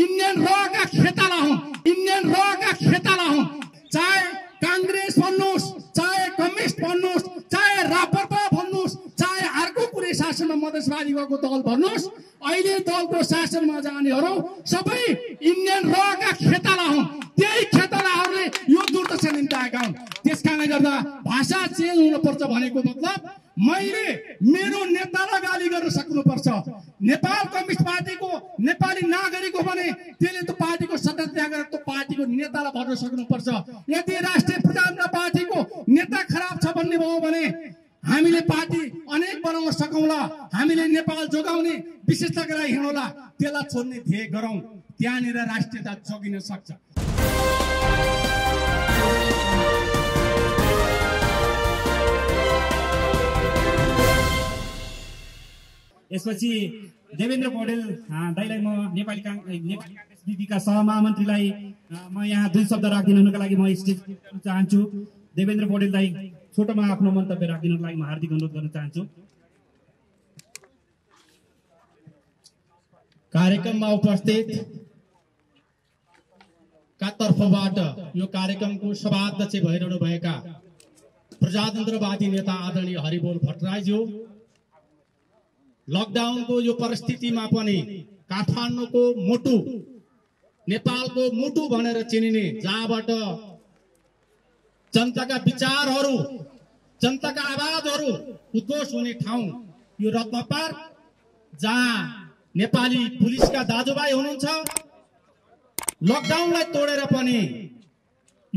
Indian raw का खेताला हूँ। चाहे कांग्रेस भन्नुस्, चाहे कम्युनिस्ट भन्नुस्, चाहे राप्रपा भन्नुस्, चाहे अर्को कुनै शासनमा मधेसवादी भएको दल भन्नुस्, अहिले दलको शासनमा जानेहरू सबै इंडियन रॉ का खेताला हुँ। त्यही खेतालाहरूले यो दुर्दशा निम्ति आएका हुन्। त्यसकारणले गर्दा भाषा चेन्ज हुनुपर्छ भनेको मतलब मैले मेरो नेतालाई गाली गर्न सक्नुपर्छ। नेपाल कम्युनिस्ट पार्टीको नेपाली नागरिक हो भने त्यसले त पार्टीको सत्ता त्याग गरेर त पार्टीको नेतालाई भन्न सक्नुपर्छ। यदि राष्ट्रिय प्रजातन्त्र पार्टीको नेता खराब छ भन्ने भयो भने हामीले पार्टी अनेक बनाउन सकौला, हामीले नेपाल जोगाउने विशेषताका लागि हिँडौला, त्यसलाई छोड्ने ध्येय गरौँ। त्यहाँनिर राष्ट्रियता जोगिन सक्छ। यसपछि देवेन्द्र पौडेल दाइलाई म नेपाली काङ्ग्रेसका सहमहामन्त्रीलाई म यहाँ दुई शब्द राखिदिनुका लागि म स्टेज चाहन्छु। देवेन्द्र पौडेललाई छोटोमा आफ्नो मन्तव्य राखिदिनुको लागि म हार्दिक अनुरोध गर्न चाहन्छु। कार्यक्रममा उपस्थित का तर्फबाट यो कार्यक्रमको सभाध्यक्ष भइरहनु भएका प्रजातन्त्रवादी नेता आदरणीय हरिबोल भट्टराईज्यू, लकडाउन को यो परिस्थिति में काठमाडौं को मुटु, नेपाल को मुटु भनेर चिनिने, जहाँबाट जनता का विचारहरू, जनता का आवाजहरू उद्घोष हुने ठाउँ यो रत्नपार, जहाँ नेपाली पुलिस का दाजुभाइ हुनुहुन्छ। लकडाउनलाई तोडेर पनि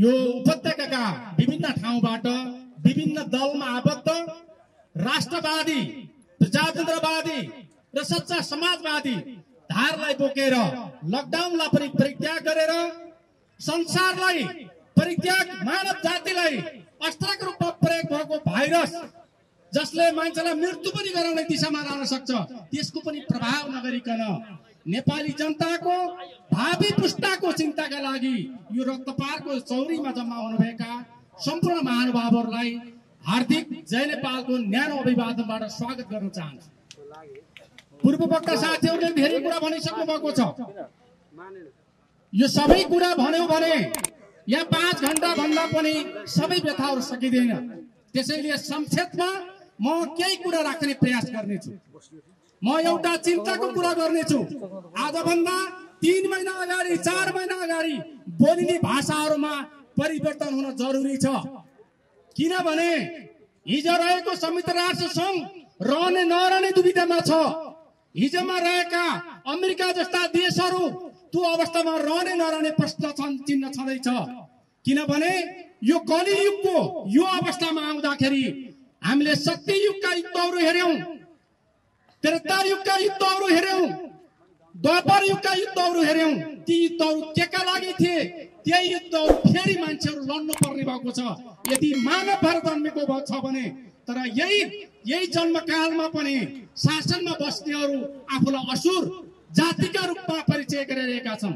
यो उपत्यकाका विभिन्न ठाउँबाट विभिन्न दलमा आबद्ध राष्ट्रवादी, प्रजातन्त्रवादी र सच्चा समाजवादी धारलाई बोकेर लकडाउनलाई पनि परित्याग गरेर संसारलाई परित्याग, मानव जातिलाई अस्त्रको रूपमा प्रयोग भएको भाइरस जसले मान्छेलाई मृत्यु पनि गराउने दिशामा रहन सक्छ, त्यसको पनि प्रभाव नगरिकन नेपाली जनताको भावी पुस्ताको चिन्ताका लागि यो रक्तपातको चौरीमा जम्मा हुनुभएका सम्पूर्ण महानुभावहरूलाई हार्दिक जय नेपालको न्यानो अभिवादनबाट स्वागत गर्न चाहन्छु। पूर्व वक्ता साथीहरूले धेरै कुरा भनिसक्नु भएको छ। यो सबै कुरा भन्यो भने यहाँ 5 घण्टा भन्दा पनि सबै व्यथाहरू सकिँदैन। त्यसैले संक्षेपमा म केही कुरा राख्ने प्रयास गर्नेछु। म एउटा चिन्ताको कुरा गर्नेछु। आजभन्दा 3 महिना अगाडि, 4 महिना अगाडि बोलिने भाषाहरूमा परिवर्तन हुन जरुरी छ, किनभने हिजो रहेको संयुक्त राष्ट्र संघ रहने नरहने दुविधामा छ। हिजोमा रहेका अमेरिका जस्ता देशहरू त्यो अवस्थामा रहने नरहने प्रश्न चिन्ह छँदैछ, किनभने यो कलियुगको यो अवस्थामा आउँदाखेरि हामीले सत्ययुगका युद्धहरू हेर्यौं, त्रेता युगका युद्धहरू हेर्यौं, द्वापर युगका युद्धहरू हेर्यौं। ती युद्धहरू केका लागि थिए? त्यही युद्धहरू फेरि मान्छेहरू लड्नु पर्ने भएको छ। यदि मानव भएर जन्मेको छ भने, तर यही जन्मकालमा पनि शासनमा बस्नेहरू आफूलाई असुर जातिका रूपमा परिचय गरिरहेका छन्।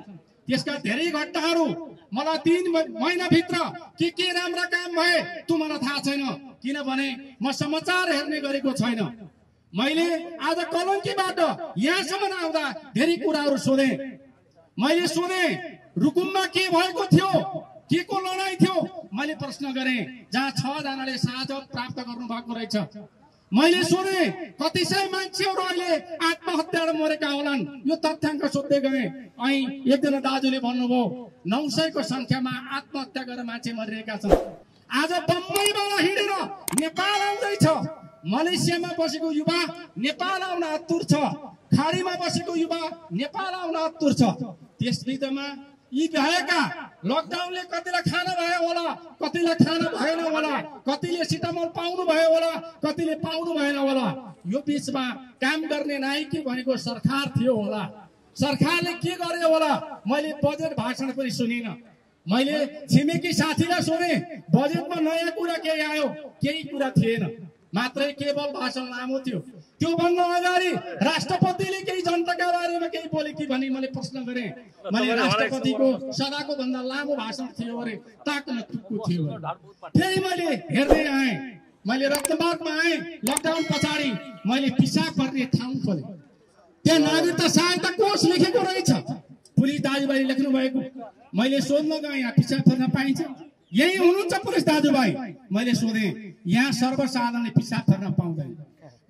त्यसका धेरै घटनाहरू मलाई 3 महिनाभित्र के राम्रा काम भए त्यो मलाई थाहा छैन, किनभने म समाचार हेर्ने गरेको छैन। मैले आज कलङ्कीबाट यहाँसम्म आउँदा धेरै कुराहरू सोधेँ। मैले सोधेँ रुकुममा के भएको थियो, के को लडाई थियो, मैले प्रश्न गरे, जहाँ 6 जनाले शहादत प्राप्त गर्नु भएको रहेछ। मैले सोधे कति सय मान्छेहरू अहिले आत्महत्याले मरेका होलान्, यो तथ्याङ्क सोध्दै गए। अनि एकजना दाजुले भन्नुभयो 900को संख्यामा आत्महत्या गरेर मान्छे मरिरहेका छन्। आज बम्बईबाट हिँडेर नेपाल आउँदैछ, मलेसियामा बसेको युवा नेपाल आउन आतुर छ, खाडीमा बसेको युवा नेपाल आउन आतुर छ। त्यसबिचमा यी भएका लकडाउनले कतिलाई खाना भयो होला, कतिलाई खाना भएन होला, कतिले सिटामोल पाउनु भयो होला, कतिले पाउनु भएन होला। यो बीचमा काम गर्ने नाइकी भनेको सरकार थियो होला। सरकारले के गर्यो होला? मैले बजेट भाषण पनि सुनिनँ। मैले छिमेकी साथीलाई सोधेँ बजेटमा नयाँ कुरा केही आयो? केही कुरा थिएन, मात्रै केवल भाषण लामो थियो। त्योभन्दा अगाडि राष्ट्रपतिले केही जनताका बारेमा केही बोले कि भनी मैले प्रश्न गरेँ। मैले राष्ट्रपतिको सदाको भन्दा लामो भाषण थियो अरे, ताक्न टुक्कु थियो। फेरि मैले हेर्दै आएँ, मैले रत्नपार्कमा आएँ लकडाउन पछाडि, मैले पिसाब पर्ने ठाउँ खोलेँ, त्यहाँ नागरिकता सहायता कोष लेखेको रहेछ। पुलिस दाजुभाइ लेख्नु भएको मैले सोध्न गए यहाँ पिसाब गर्न पाइन्छ यही हुनुहुन्छ पुरुष दाजुभाइ मैले सोधे यहाँ सर्वसाधारणले पिसाब गर्न पाउँदैन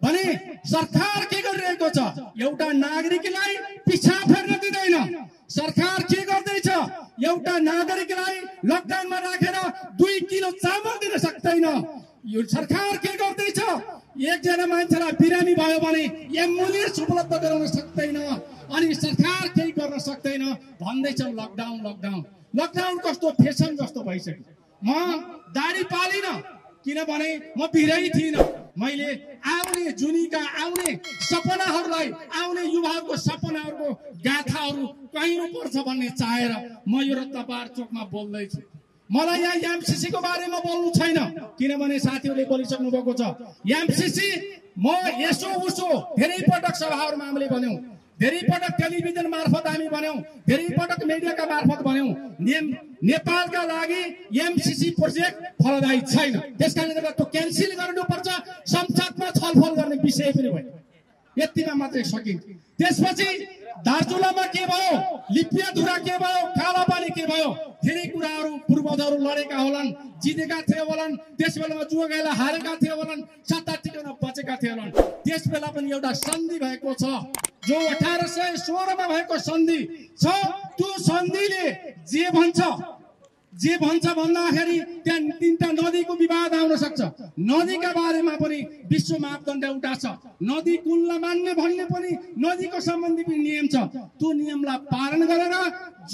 भने सरकार के गरिरहेको छ एउटा नागरिकलाई पिसाब गर्न दिदैन सरकार के गर्दैछ एउटा नागरिकलाई लकडाउनमा राखेर 2 किलो चामल दिन सक्दैन यो सरकार के गर्दैछ एकजना मान्छेलाई बिरामी भयो भने एम्बुलेन्स उपलब्ध गराउन सक्दैन अनि सरकार केही गर्न सक्दैन भन्दै छ लकडाउन लकडाउन लकडाउन कस्तो फेसन जस्तो भइसक्यो म दाडी पालिन किनभने म बिरामी थिइन मैले आउने जुनीका आउने सपनाहरुलाई आउने युवाहरुको सपनाहरुको गाथाहरु कहिरो पर्छ भन्ने चाहेर म यो रत्नपार चोकमा बोल्दै छु मलाई यहाँ एमसीसी को बारेमा बोल्नु छैन किनभने साथीहरुले बोलिसक्नु भएको छ एमसीसी म यसो उसो धेरै पटक सभाहरुमा हामीले भन्यौ धेरै पटक टेलिभिजन मार्फत हामी भन्यौ धेरै पटक मिडियाका मार्फत भन्यौ नेपालका लागि एमसीसी प्रोजेक्ट फलदायी छैन त्यसकारणले गर्दा त्यो क्यान्सल गर्नुपर्छ संसदमा छलफल गर्ने विषय पनि होइन यतिमा मात्रै सकिन्छ त्यसपछि दार्चुलामा के भयो लिपियाधुरा के भयो कालापानी के भयो धेरै कुराहरु पूर्वजहरु लडेका होलान् जितेका थिए होलान् त्यसबेलामा जुवागाइला हारेका थिए होलान् सत्ता टिकाउन बचेका थिए होलान् त्यसबेला पनि एउटा सन्धि भएको छ जो 1816 मा भएको सन्धि छ त्यो सन्धिले जे भन्छ भन्दाखेरि त्यहाँ तीनटा नदीको विवाद आउन सक्छ नदीका बारेमा पनि विश्व मापदण्ड एउटा छ नदी कुललाई मान्ने भन्ने पनि नदीको सम्बन्धी पनि नियम छ त्यो नियमलाई पालन गरेर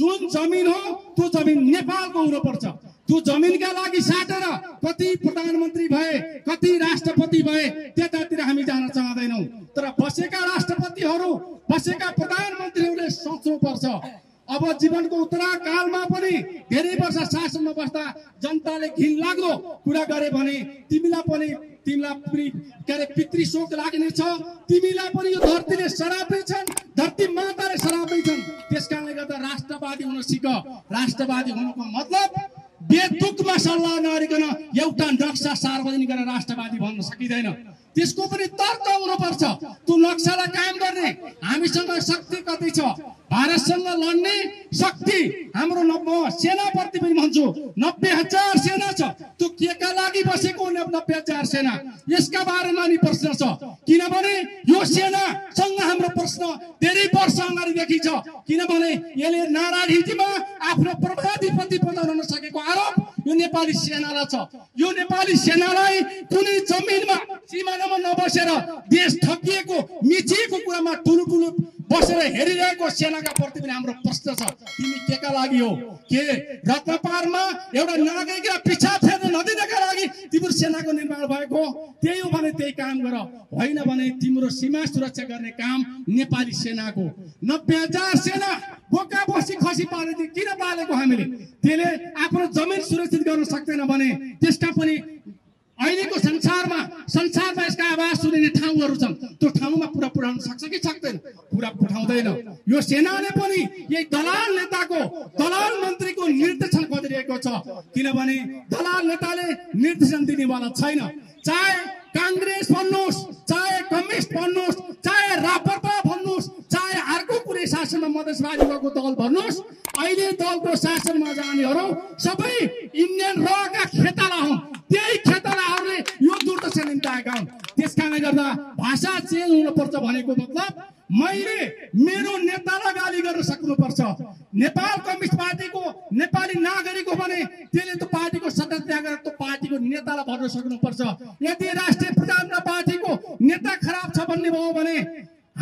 जुन जमिन हो त्यो जमिन नेपालको हुनुपर्छ त्यो जमिनका लागि साटेर कति प्रधानमन्त्री भए कति राष्ट्रपति भए त्यतातिर हामी जान चाहदैनौ तर बसेका राष्ट्रपतिहरु बसेका प्रधानमन्त्रीहरुले सोच्नुपर्छ अब जीवन को उत्तराकाल में धेरै वर्ष शासन में बस्ता जनता ने घिन लाग्दो कुरा गरे भने तिमीलाई पितृ शोक लाग्ने छ तिमीलाई पनि यो धरतीले सराप्दै छन् धरती माताले सराप्दै छन् त्यसकारणले गर्दा राष्ट्रवादी हुन सिक राष्ट्रवादी हुनुको मतलब बेतुकमा सल्लाह नगरिकन एउटा नक्सा सार्वजनिक गरेर राष्ट्रवादी भन्न सकिदैन त्यसको पनि तर्क हुनुपर्छ त्यो नक्सालाई काम गर्ने हामीसँग शक्ति कति छ भारतसँग लड्ने शक्ति हाम्रो सेनाप्रति पनि भन्छु 90000 सेना छ त्यो केका लागि बसेको 90000 सेना यसका बारेमा नि प्रश्न छ किनभने यो सेनासँग हाम्रो प्रश्न धेरै वर्ष अगाडि देखि छ किनभने यसले नारायणहीमा आफ्नो प्रभाधिपति बनाउन सकेको आरोप यो नेपाली सेनालाई छ यो नेपाली सेनालाई कुनै जमिनमा सीमानामा नबसेर देश ठगिएको मिचिएको कुरामा टुलुटुलु बसेर हेरिरहेको सेनाका प्रति पनि हाम्रो प्रश्न छ तिमी केका लागि हो के रत्नपारमा एउटा नागरिकलाई पिछाब फेर्न नदिनका लागि तिम्रो सेनाको निर्माण भएको त्यही हो भने त्यही काम गर होइन भने तिम्रो सीमा सुरक्षा गर्ने काम नेपाली सेनाको 90000 सेना बोका बसी खसी पारेदेखि किन पालेको हामीले त्यसले आफ्नो जमिन सुरक्षित गर्न सक्दैन भने त्यसका पनि अहिलेको संसारमा यसका आवाज सुनिने ठाउँहरु छन् त्यो ठाउँमा पुरा पुर्याउन सक्छ कि सक्दैन पुरा पुर्याउँदैन यो सेनाले पनि यही दलाल नेताको दलाल मन्त्रीको निर्देशन गरिरहेको छ किनभने दलाल नेताले निर्देशन दिनेवाला छैन चाहे कांग्रेस भन्नुस् चाहे कम्युनिस्ट भन्नुस् चाहे राप्रपा भन्नुस् चाहे अर्को कुनै शासनमा मधेसवादी भएको दल भन्नुस् अहिले दलको शासनमा जानेहरु सबै इन्डियन रका खेताला हुन् त्यही खेतालाहरुले यो दुर्दशा निम्ति आएका हुन् त्यसकारणले गर्दा भाषा चेन्ज हुनुपर्छ भनेको मतलब मैले मेरो नेतालाई गाली गर्न सक्नुपर्छ नेपाल कम्युनिस्ट पार्टीको नेपाली नागरिक हो भने त्यसले त पार्टीको सत्ता त्याग गरेर त पार्टीको नेतालाई भन्न सक्नुपर्छ यदि राष्ट्रिय प्रजातन्त्र पार्टीको नेता खराब छ भन्ने भयो भने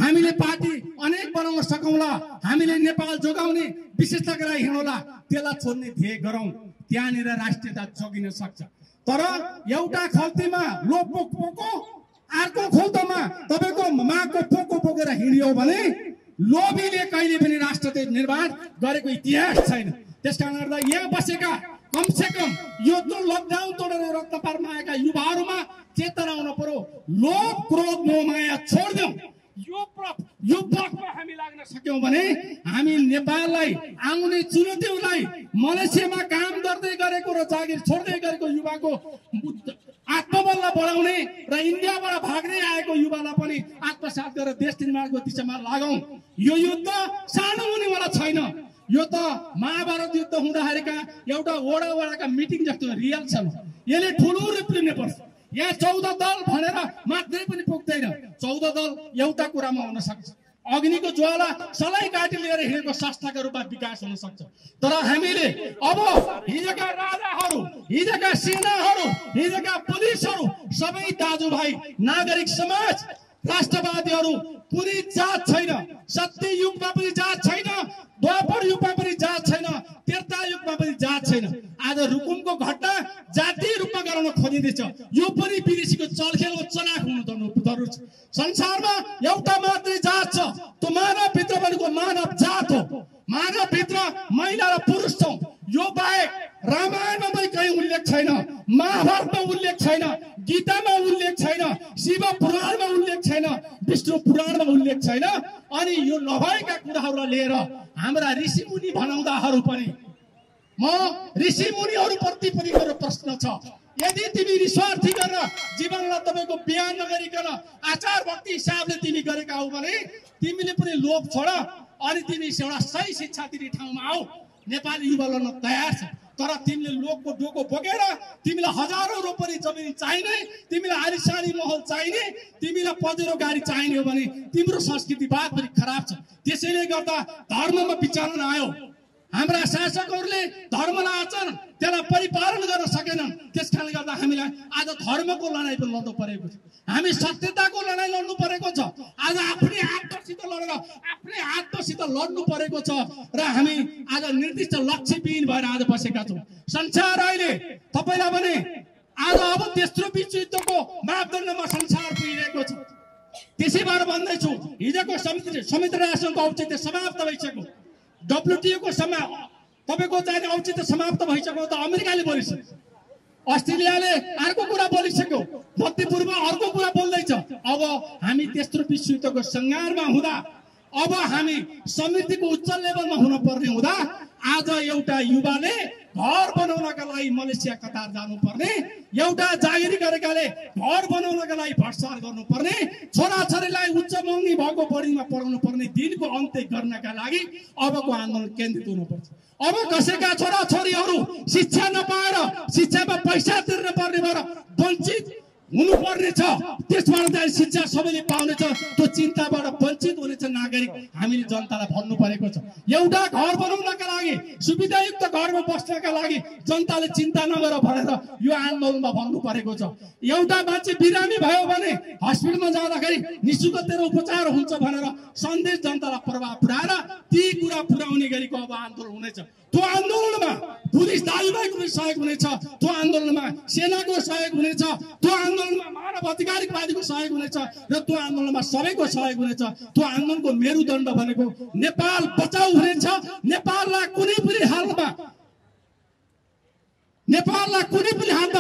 हामीले पार्टी अनेक बनाउन सकौला हामीले नेपाल जोगाउने विशेषता गरेर हिँडौला त्यसलाई छोड्ने ध्येय गरौं त्यहाँनेर राष्ट्रियता जोगिन सक्छ तर एउटा खल्तीमा लोपोक पोको अर्को खोल्तामा तपाईको माको पोको पोकेर हिँडियो भने लोभीले कहिले पनि राष्ट्रले निर्माण गरेको इतिहास छैन त्यसकारण गर्दा यहाँ बसेका कम से कम यो जुन लकडाउन तोडेर रत्नपारमा आएका युवाहरुमा चेतना आउन पर्यो लोभ क्रोध मोहमाया छोड्दियौ यो पक्षमा हामी लाग्न सक्यौ भने हामी नेपाललाई आउने चुनौतीहरुलाई मलेसियामा काम गर्दै गरेको र जागिर छोड्दै गरेको युवाको आत्मबललाई बढाउने र इन्डियाबाट भाग्दै आएको युवालाई पनि आत्मसात गरेर देश निर्माणको दिशामा लागौं यो युद्ध सानो हुनेवाला छैन यो त महाभारत युद्ध हुँदाहरुका एउटा वडा वडाका मिटिङ जस्तो रियल छ। यसले ठूलो रूप लिन पर्छ। यहाँ 14 दल भनेर मात्रै पनि पुग्दैन। 14 दल एउटा कुरामा हुन सक्छ। अग्निको ज्वाला सलाई काटी लिएर हिँडेको संस्थाको रूपमा विकास हुन सक्छ। तर हामीले अब हिजोका राजाहरु, हिजोका सेनाहरु, हिजोका पुलिसहरु सबै दाजुभाइ, नागरिक समाज, राष्ट्रवादीहरु पूरी जात छैन, सत्य युगमा पनि जात छैन, द्वापर युगमा पनि जात छैन, त्रेता युगमा पनि जात छैन। आज रुकुमको घटना जातीय रूपमा गराउन खोजिँदैछ। यो पनि विदेशीको चलखेलको चनाख हुनु जरुरी छ। संसारमा एउटा मात्रै जात छ, त्यो मानवभित्र भनेको मानव जात हो। मानवभित्र महिला र पुरुष छौं। यो बाहेक रामायणमा पनि कहीँ उल्लेख छैन, महाभारतमा उल्लेख छैन, गीतामा उल्लेख छैन, शिव पुराणमा उल्लेख छैन, विष्णु पुराणमा उल्लेख छैन। अनि यो नभएका कुराहरूलाई लिएर हाम्रा ऋषिमुनि भनाउँदाहरू पनि म ऋषिमुनिहरू प्रति पनि मेरो प्रश्न छ। यदि तिमी निस्वार्थी गर्न जीवनलाई तपाईको बयान नगरिकन आचार भक्ति हिसाबले तिमी गरेका हो भने तिमीले पनि लोभ छोड अनि तिमी एउटा सही शिक्षा दिने ठाउँमा आऊ। नेपाली युवालाई तयार छ, तर तिमीले लोकको डोको बोकेर तिमीलाई हजारौं रोपनी जमिन चाहिने, तिमीलाई आलिशान महल चाहिने, तिमीलाई पजेरो गाडी चाहिने हो भने तिम्रो संस्कृतिवाद पनि खराब छ। त्यसैले गर्दा धर्ममा विचलन आयो। हाम्रा शासकहरूले धर्मलाई आचरण, त्यसलाई परिपालन गर्न सकेनन्। त्यसकारणले गर्दा हामीलाई आज धर्मको लडाईँ पनि लड्नु परेको छ। हामी सत्यताको लडाईँ लड्नु परेको छ। आज आफ्नै आत्मसित लडेर आफ्नै आत्मसित लड्नु परेको छ र हामी आज निर्दिष्ट लक्ष्यविहीन भएर आज बसेका छौं। संसार अहिले तपाईलाई भने आज अब तेस्रो विश्वयुद्धको मापदण्डमा संसार पुगिरहेको छ। त्यसै भएर भन्दैछु, हिजोको संयुक्त राष्ट्रसङ्घको औचित्य समाप्त भइसक्यो। WTO को समय तपाईको चाहिँ औचित्य समाप्त भइसक्यो। त अमेरिकाले बोलिसक्यो, अस्ट्रेलियाले अर्को कुरा बोलिसक्यो, मध्यपूर्वमा अर्को कुरा बोल्दैछ। अब हामी तेस्रो विश्वयुद्धको संघारमा हुँदा, अब हामी समृद्धिको उच्च लेभलमा हुन पर्ने हुँदा आज एउटा युवाले घर बनाउनका लागि मलेसिया कतार जानुपर्ने, एउटा जागिरी गरेकाले घर बनाउनका लागि भ्रष्टाचार गर्नुपर्ने, छोराछोरीलाई उच्च महँगी भएको बोर्डिङमा पढाउनु पर्ने दिनको अन्त्य गर्नका लागि अबको आन्दोलन केन्द्रित हुनुपर्छ। अब कसैका छोराछोरीहरू शिक्षा नपाएर शिक्षामा पैसा तिर्न पर्ने भएर वञ्चित हुनुपर्ने छ। त्यसबाट चाहिँ शिक्षा सबैले पाउनेछ, त्यो चिन्ताबाट वञ्चित हुनेछ नागरिक। हामीले जनतालाई भन्नु परेको छ। एउटा घर बनाउनका लागि, सुविधायुक्त घरमा बस्नका लागि जनताले चिन्ता नगर भनेर यो आन्दोलनमा भन्नु परेको छ। एउटा मान्छे बिरामी भयो भने हस्पिटलमा जाँदाखेरि निःशुल्क तेरो उपचार हुन्छ भनेर सन्देश जनतालाई प्रभाव पुर्याएर ती कुरा पुर्याउने गरेको अब आन्दोलन हुनेछ। त्यो आन्दोलनमा पुलिस दाजुभाइको पनि सहयोग हुनेछ, त्यो आन्दोलनमा सेनाको सहयोग हुनेछ, त्यो आन्दोलनमा मानव अधिकारवादीको सहयोग हुनेछ र त्यो आन्दोलनमा सबैको सहयोग हुनेछ। त्यो आन्दोलनको मेरुदण्ड भनेको नेपाल बचाउ हुनेछ। नेपाललाई कुनै पनि हालमा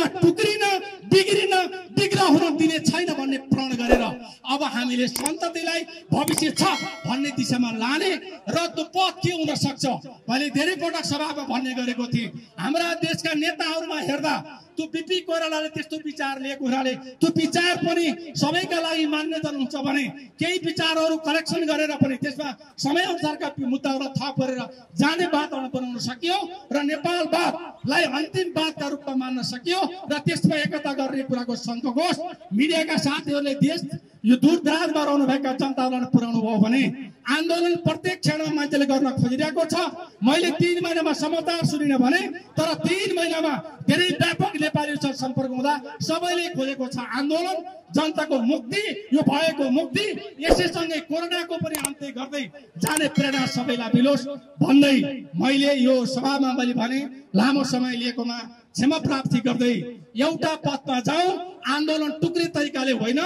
टुक्रिन, बिग्रिन, बिग्रा हुन दिने छैन भन्ने प्रण गरेर अब हामीले सन्ततिलाई भविष्य छ भन्ने दिशामा लाने र त्यो पथ के हुन सक्छ। मैले धेरै पटक सभामा भन्ने गरेको थिएँ, हाम्रा देशका नेताहरूमा हेर्दा त्यो बिपी कोइरालाले त्यस्तो विचार लिएको हुनाले त्यो विचार पनि सबैका लागि मान्यता हुन्छ भने केही विचारहरू कलेक्सन गरेर पनि त्यसमा समय अनुसारका मुद्दाहरूलाई थप गरेर जाने बाटो बनाउन सकियो र नेपालवादलाई अन्तिम बादका रूपमा मान्न सकियो र त्यसमा एकता गर्ने कुराको सङ्घर्ष मिडियाका साथीहरूले देश यो दूरदराजमा रहनुभएका जनताहरूलाई पुर्याउनु भयो भने आन्दोलन प्रत्येक क्षणमा मान्छेले गर्न खोजिरहेको छ। मैले 3 महिनामा समाचार सुनिनँ भने, तर 3 महिनामा धेरै व्यापक नेपालीसँग सम्पर्क हुँदा सबैले खोजेको छ आन्दोलन, जनताको मुक्ति, यो भएको मुक्ति, यसैसँगै कोरोनाको पनि अन्त्य गर्दै जाने प्रेरणा सबैलाई मिलोस् भन्दै मैले यो सभामा मैले भने लामो समय लिएकोमा क्षमा प्राप्ति गर्दै एउटा पथमा जाउँ। आन्दोलन टुक्रे तरिकाले होइन,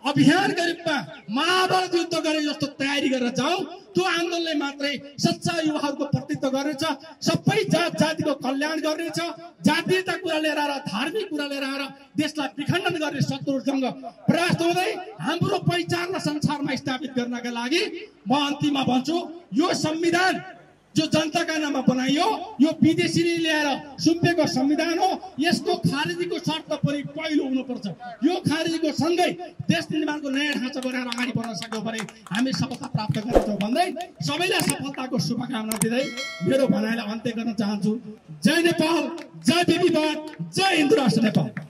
अभियान रूपमा महाभारत युद्ध गरे जस्तो तयारी गरेर जाउँ। त्यो आन्दोलनले मात्रै सच्चा युवाहरूको प्रतिनिधित्व गर्नेछ, सबै जात जातिको कल्याण गर्नेछ। जातीयता कुरा लिएर आएर, धार्मिक कुरा लिएर आएर देशलाई विखण्डन गर्ने शत्रुसँग परास्त हुँदै हाम्रो पहिचानलाई संसारमा स्थापित गर्नका लागि म अन्तिममा भन्छु, यो संविधान जो जनता का नाम में बनाइयो यो विदेशी ल्याएर सुम्पेको संविधान हो। इसको खारेजी को शर्त पनि पहिलो हुनुपर्छ। यो खारेजी को सँगै देश निर्माण को नयाँ ढाँचा बनाएर अगाडि बढ्न सक्यौ भने हामी सफलता प्राप्त गर्छौं भन्दै सबैलाई सफलता को शुभकामना दिदै मेरो भनाइलाई अन्त्य गर्न चाहन्छु। जय नेपाल, जय विविधता, जय हिन्द राष्ट्र नेपाल।